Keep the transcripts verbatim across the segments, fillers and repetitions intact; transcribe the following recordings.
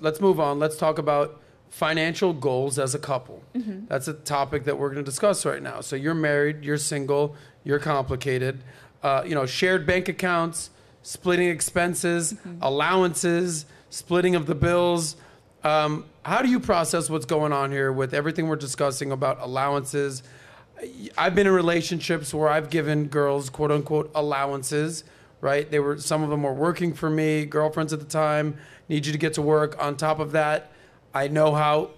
Let's move on. Let's talk about financial goals as a couple. Mm-hmm. That's a topic that we're going to discuss right now. So you're married, you're single, you're complicated. Uh, you know, shared bank accounts, splitting expenses, mm-hmm. allowances, splitting of the bills. Um, how do you process what's going on here with everything we're discussing about allowances? I've been in relationships where I've given girls, quote unquote, allowances, right? They were, some of them were working for me, girlfriends at the time, need you to get to work. On top of that, I know how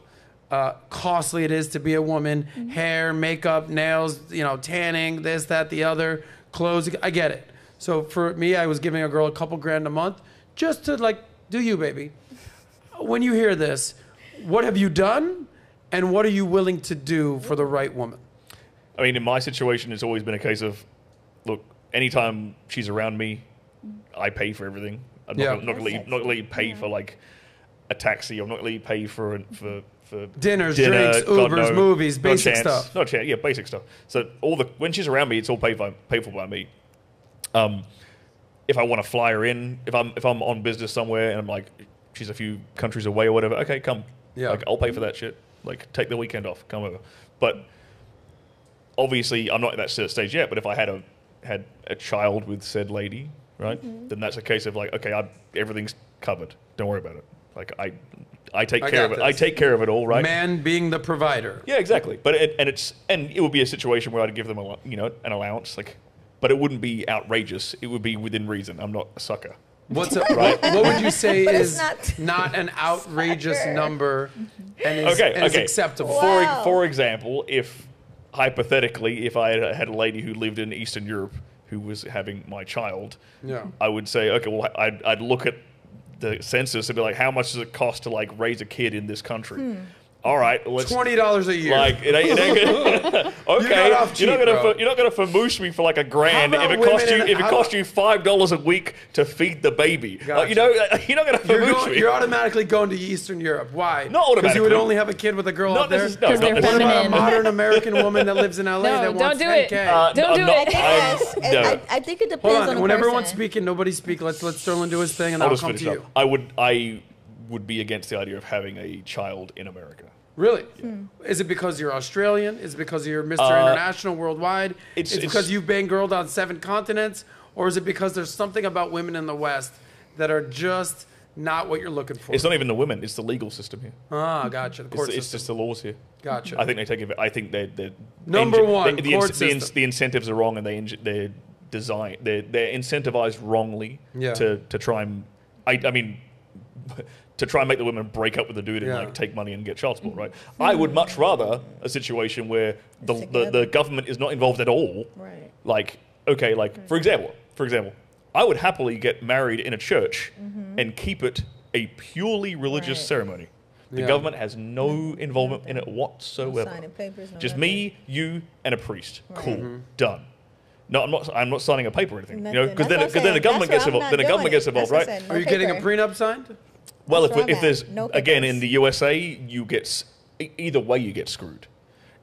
uh, costly it is to be a woman. Mm-hmm. Hair, makeup, nails, you know, tanning, this, that, the other, clothes. I get it. So for me, I was giving a girl a couple grand a month just to like, do you, baby. When you hear this, what have you done and what are you willing to do for the right woman? I mean, in my situation, it's always been a case of, look, anytime she's around me, I pay for everything. I'm yeah. not going to let you pay yeah. for like a taxi. I'm not going to let you pay for for, for dinners, dinner, drinks, God, Ubers, no, movies, basic chance, stuff. Not chance, yeah, basic stuff. So all the when she's around me, it's all paid by, paid for by me. Um, if I want to fly her in, if I'm if I'm on business somewhere and I'm like, she's a few countries away or whatever, okay, come. Yeah. Like I'll pay for that shit. Like take the weekend off, come over. But obviously, I'm not at that stage yet. But if I had a had a child with said lady, right? Mm-hmm. Then that's a case of like, okay, I, everything's covered. Don't worry about it. Like I, I take I care of it. This. I take care of it all, right? Man being the provider. Yeah, exactly. But it, and it's and it would be a situation where I'd give them a you know an allowance, like, but it wouldn't be outrageous. It would be within reason. I'm not a sucker. What's a, right? What would you say is not, not an outrageous sucker. number and is, okay, and okay. is acceptable? Wow. For for example, if. Hypothetically, if I had a lady who lived in Eastern Europe who was having my child, yeah. I would say, okay, well, I'd, I'd look at the census and be like, how much does it cost to like raise a kid in this country? Hmm. All right, let's twenty dollars a year. Like, it ain't, it ain't gonna, okay, you're not, cheap, you're not gonna for, you're not gonna famoosh me for like a grand if it cost you if it cost you five dollars a week to feed the baby. Gotcha. Like, you know, you're not gonna famoosh going, me. You're automatically going to Eastern Europe. Why? Not automatically. Because you would only have a kid with a girl out there. No, not What about a modern American woman that lives in L A no, that wants ten K? Uh, don't do it. I, I think it depends Hold on, on the when person. everyone's speaking, nobody speak. Let's let Sterling do his thing, and I'll, I'll come to you. I would I would be against the idea of having a child in America. Really? Yeah. Is it because you're Australian? Is it because you're Mister Uh, International Worldwide? It's, it's, it's because you've been girled on seven continents? Or is it because there's something about women in the West that are just not what you're looking for? It's not even the women. It's the legal system here. Ah, gotcha. The court it's, system. It's just the laws here. Gotcha. I think they take it. I think they're... they're Number one, they, the, court the, system. the incentives are wrong and they, they're, design, they're, they're incentivized wrongly yeah. to, to try and... I, I mean... to try and make the women break up with the dude and yeah. like take money and get child support, right? Mm-hmm. I would much rather a situation where the, the, the government is not involved at all. Right. Like, okay, like, right. for example, for example, I would happily get married in a church mm-hmm. and keep it a purely religious right. ceremony. The yeah. government has no involvement in it whatsoever. Signing papers, no Just me, you, and a priest. Right. Cool, mm-hmm. done. No, I'm not. I'm not signing a paper or anything. Nothing. You know, because then, because then the government gets involved. Then the government gets involved, right? Said, no Are you paper. getting a prenup signed? Well, if, if there's no again in the U S A, you get either way you get screwed.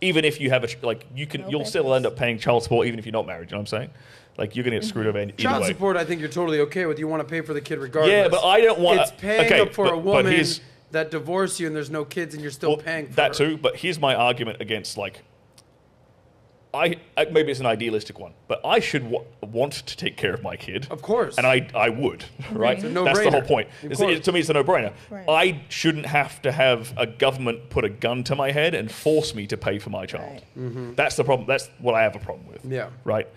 Even if you have a like, you can no you'll papers. still end up paying child support even if you're not married. You know what I'm saying? Like you're gonna get screwed over either child way. Child support, I think you're totally okay with. You want to pay for the kid regardless. Yeah, but I don't want. It's paying okay, up for but, a woman that divorced you and there's no kids and you're still well, paying for that her. too. But here's my argument against like. I, maybe it's an idealistic one, but I should w want to take care of my kid. Of course. And I, I would, right? It's a no-brainer. That's the whole point. It's, it, to me, it's a no-brainer. Right. I shouldn't have to have a government put a gun to my head and force me to pay for my child. Right. Mm-hmm. That's the problem. That's what I have a problem with, Yeah. right?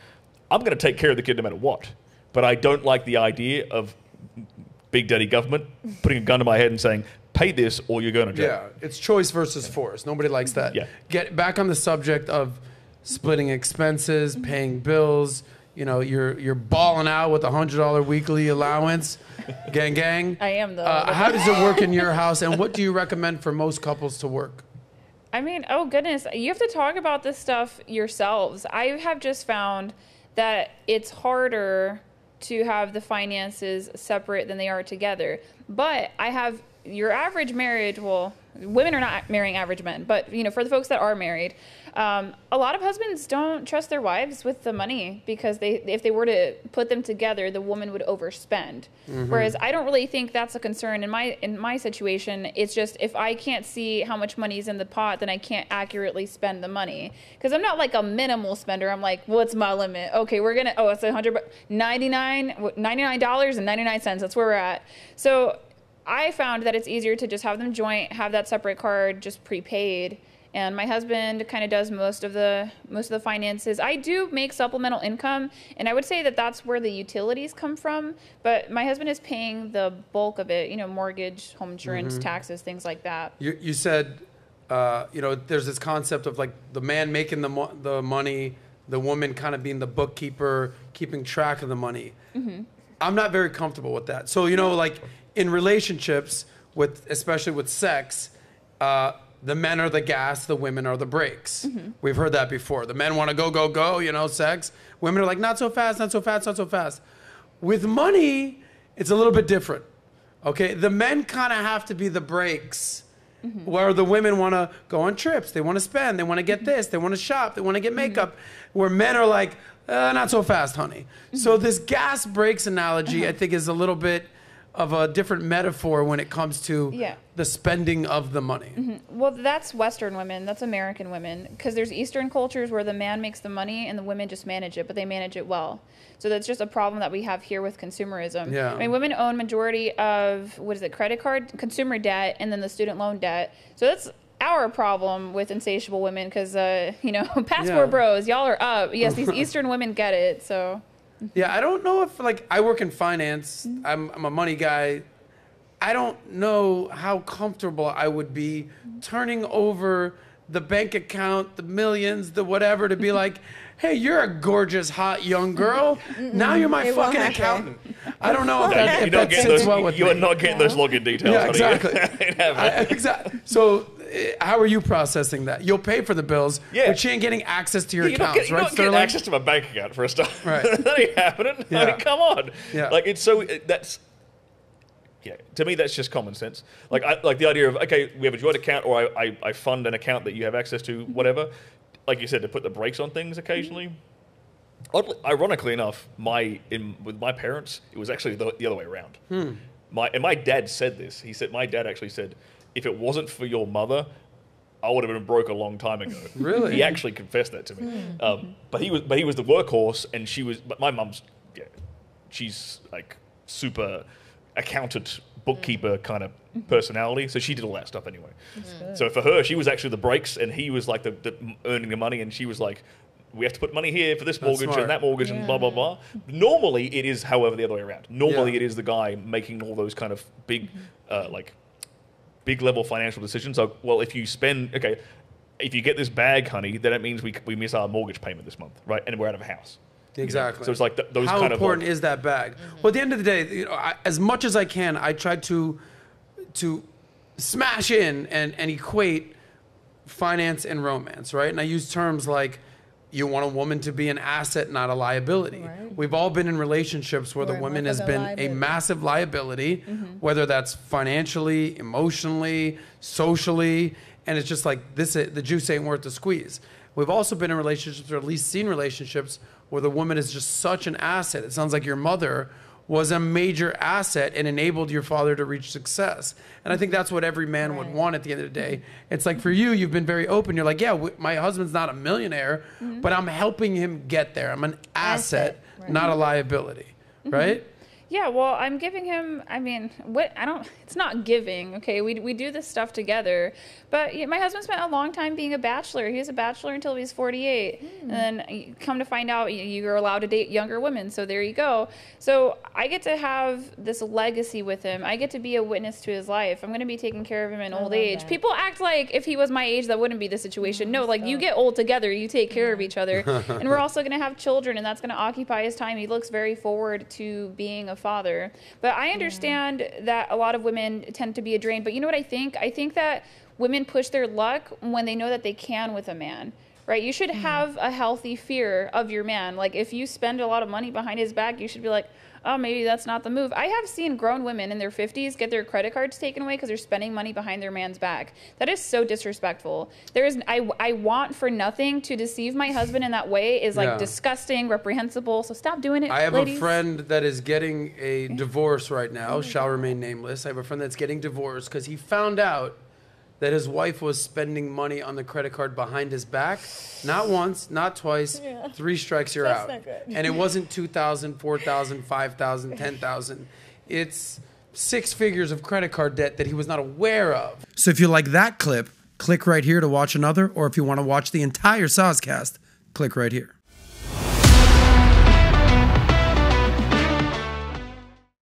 I'm going to take care of the kid no matter what, but I don't like the idea of big daddy government putting a gun to my head and saying, pay this or you're going to jail. Yeah, it's choice versus yeah. force. Nobody likes that. Yeah. Get back on the subject of... splitting expenses, paying bills, you know, you're you're balling out with a hundred dollar weekly allowance, gang gang. I am though. Uh, how does it work in your house, and what do you recommend for most couples to work? I mean, oh goodness, you have to talk about this stuff yourselves. I have just found that it's harder to have the finances separate than they are together. But I have your average marriage, well, women are not marrying average men, but you know, for the folks that are married, um, a lot of husbands don't trust their wives with the money because they, if they were to put them together, the woman would overspend. Mm-hmm. Whereas I don't really think that's a concern in my, in my situation. It's just, if I can't see how much money's in the pot, then I can't accurately spend the money. Cause I'm not like a minimal spender. I'm like, what's my limit? Okay. We're going to, oh, it's a hundred, ninety-nine, ninety-nine dollars and ninety-nine cents. That's where we're at. So I found that it's easier to just have them joint, have that separate card just prepaid. And my husband kind of does most of the most of the finances. I do make supplemental income, and I would say that that's where the utilities come from. But my husband is paying the bulk of it, you know, mortgage, home insurance, mm-hmm. taxes, things like that. You, you said, uh, you know, there's this concept of like the man making the, mo the money, the woman kind of being the bookkeeper, keeping track of the money. Mm-hmm. I'm not very comfortable with that. So, you know, like in relationships, with especially with sex, uh, the men are the gas, the women are the brakes. Mm-hmm. We've heard that before. The men want to go, go, go, you know, sex. Women are like, not so fast, not so fast, not so fast. With money, it's a little bit different, okay? The men kind of have to be the brakes, mm-hmm. where the women want to go on trips. They want to spend. They want to get mm-hmm. this. They want to shop. They want to get makeup, mm-hmm. where men are like, uh, not so fast, honey. Mm-hmm. So this gas brakes analogy, uh-huh. I think, is a little bit of a different metaphor when it comes to yeah. the spending of the money. Mm-hmm. Well, that's Western women, that's American women, because there's Eastern cultures where the man makes the money and the women just manage it, but they manage it well. So that's just a problem that we have here with consumerism. Yeah. I mean, women own majority of, what is it, credit card, consumer debt, and then the student loan debt. So that's our problem with insatiable women, because, uh, you know, passport yeah. bros, y'all are up. Yes, these Eastern women get it, so... Yeah, I don't know if, like, I work in finance. I'm, I'm a money guy. I don't know how comfortable I would be turning over the bank account, the millions, the whatever, to be like, hey, you're a gorgeous, hot, young girl. Now you're my it fucking accountant. I don't know if yeah, that, you if don't that get sits those, well with You're me. not getting those login details. Yeah, exactly. I, exactly. So... How are you processing that? You'll pay for the bills, yeah. but you ain't getting access to your yeah, accounts, get, right? You're not getting access to my bank account for a start. Right. That ain't happening. Yeah. I mean, come on. Yeah. Like, it's so, that's, yeah, to me, that's just common sense. Like, I, like the idea of, okay, we have a joint account, or I, I, I fund an account that you have access to, whatever. Like you said, to put the brakes on things occasionally. Oddly, ironically enough, my in, with my parents, it was actually the, the other way around. Hmm. My, and my dad said this. He said, my dad actually said, if it wasn't for your mother, I would have been broke a long time ago. Really? He actually confessed that to me. Mm-hmm. um, but he was, but he was the workhorse, and she was. But my mum's, yeah, she's like super accountant, bookkeeper kind of personality. So she did all that stuff anyway. Mm-hmm. So for her, she was actually the brakes, and he was like the, the earning the money, and she was like, we have to put money here for this That's mortgage smart. and that mortgage yeah. and blah, blah, blah. Normally it is, however, the other way around. Normally yeah. it is the guy making all those kind of big, mm-hmm. uh, like. big level financial decisions. Like, well, if you spend, okay, if you get this bag, honey, then it means we, we miss our mortgage payment this month, right? And we're out of a house. Exactly. So it's like th those How kind of... How important is that bag? Mm-hmm. Well, at the end of the day, you know, I, as much as I can, I try to to smash in and, and equate finance and romance, right? And I use terms like, you want a woman to be an asset, not a liability. Right. We've all been in relationships where, where the woman has been liability. a massive liability, mm-hmm. whether that's financially, emotionally, socially, and it's just like, this, the juice ain't worth the squeeze. We've also been in relationships, or at least seen relationships, where the woman is just such an asset. It sounds like your mother was a major asset and enabled your father to reach success. And I think that's what every man right. would want at the end of the day. It's like for you, you've been very open. You're like, yeah, w my husband's not a millionaire, mm-hmm. but I'm helping him get there. I'm an asset, asset. Right. not a liability, mm-hmm. right? Yeah, well, I'm giving him, I mean, what, I don't, it's not giving, okay? We, we do this stuff together. But you know, my husband spent a long time being a bachelor. He was a bachelor until he was forty-eight. Mm. And then come to find out, you're allowed to date younger women, so there you go. So I get to have this legacy with him. I get to be a witness to his life. I'm going to be taking care of him in I old age. That. People act like if he was my age, that wouldn't be the situation. Mm, no, like so. you get old together, you take care yeah. of each other. And we're also going to have children, and that's going to occupy his time. He looks very forward to being a father. But I understand yeah. that a lot of women tend to be a drain. But you know what I think? I think that women push their luck when they know that they can with a man, right? You should mm-hmm. have a healthy fear of your man. Like if you spend a lot of money behind his back, you should be like, oh, maybe that's not the move. I have seen grown women in their fifties get their credit cards taken away because they're spending money behind their man's back. That is so disrespectful. There is, I, I want for nothing to deceive my husband in that way is like yeah. disgusting, reprehensible. So stop doing it, I have ladies. a friend that is getting a divorce right now, oh shall God. remain nameless. I have a friend that's getting divorced because he found out that his wife was spending money on the credit card behind his back. Not once, not twice, yeah. three strikes, you're That's out. Not good. And it wasn't two thousand dollars, four thousand dollars, five thousand dollars, ten thousand dollars. It's six figures of credit card debt that he was not aware of. So if you like that clip, click right here to watch another, or if you want to watch the entire SOSCAST, click right here.